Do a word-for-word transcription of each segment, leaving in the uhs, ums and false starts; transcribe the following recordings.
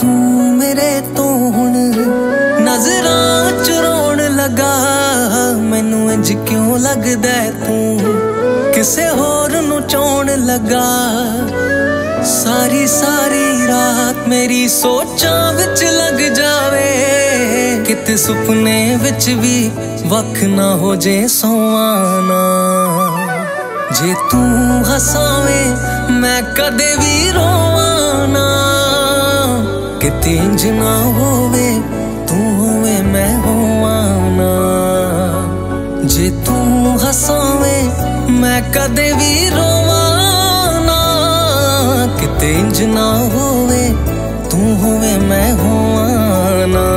तू मेरे तो हुण नजरां च रोण लगा। मैनू इंज क्यों लगदा तू किसे होर नू चाहण लगा। सारी सारी रात मेरी सोचां विच लग जावे, किते सुपने विच भी वख ना हो जे सोआना। जे तू हसावे मैं कदे भी रोवाना, किते इंज ना होवे तू होवे मैं होवाना। जे तू हसावे मैं कदे भी रोवाना, किते इंज ना होवे तू होवे मैं होवाना।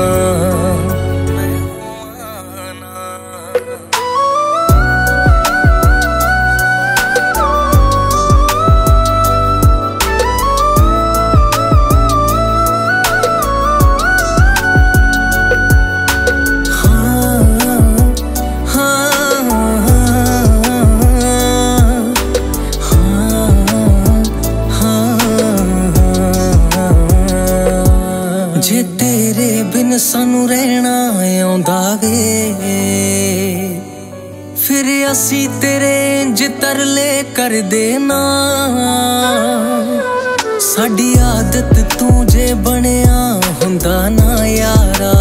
जे तेरे बिन सानू रहना आंदा वे, फिर असी तेरे इंज तरले कर देना। साडी आदत तू जे बनिया हुंदा ना यारा,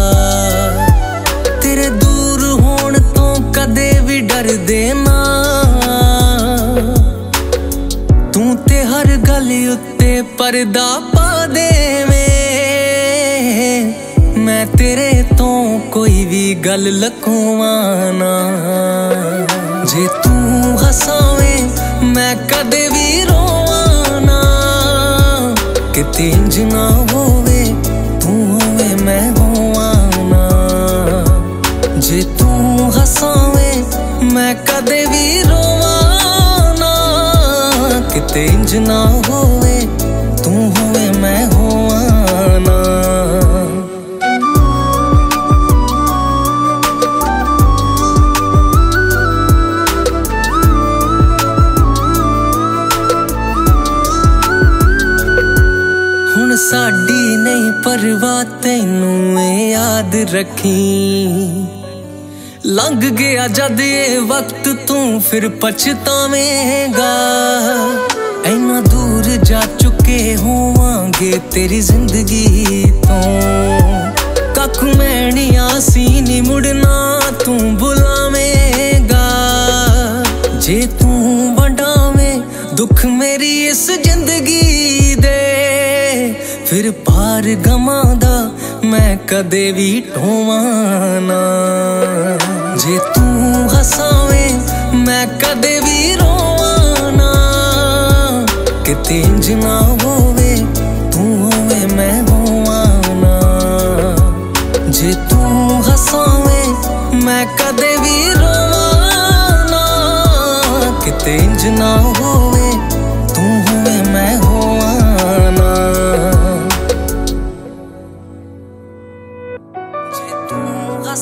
तेरे दूर होण तो कदे भी डर देना। तू ते हर गल उत्ते पर्दा पा देवे, मैं तेरे तो कोई भी गल लुकोवाना। जे तू हसावे मैं कदे भी रोवाना, किते इंज ना होवे तू होवे मैं होवाना। जे तू हसावे मैं कदे भी रोवाना, किते इंज ना होवे तू होवे मैं होवाना। साड़ी नहीं परवाह तैनू ए याद रखी। लंघ गया जद ये वक्त तू फिर पछतावेगा। इन्ना दूर जा चुके होवांगे तेरी जिंदगी तो, काकू मैनिया सी नी मुड़ना तू बुलावेगा। जे तू वंडावे दुख मेरी इस जिंदगी दे, फिर पार गमादा मैं कदे भी ढोवाना। जे तू हसावे मैं कदे भी रोवाना, किते इंज ना होवे तू होवे मैं होवाना। जे तू हसावे मैं कदे भी रोवाना, किते इंज ना होवे तू होवे मैं होवाना। I'm